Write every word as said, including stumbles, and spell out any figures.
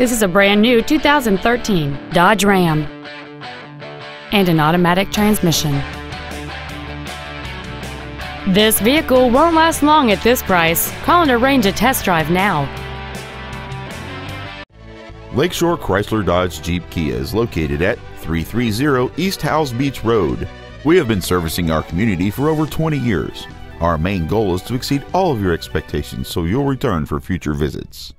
This is a brand new two thousand thirteen Dodge Ram and an automatic transmission. This vehicle won't last long at this price. Call and arrange a test drive now. Lakeshore Chrysler Dodge Jeep Kia is located at three thirty East Howze Beach Road. We have been servicing our community for over twenty years. Our main goal is to exceed all of your expectations so you'll return for future visits.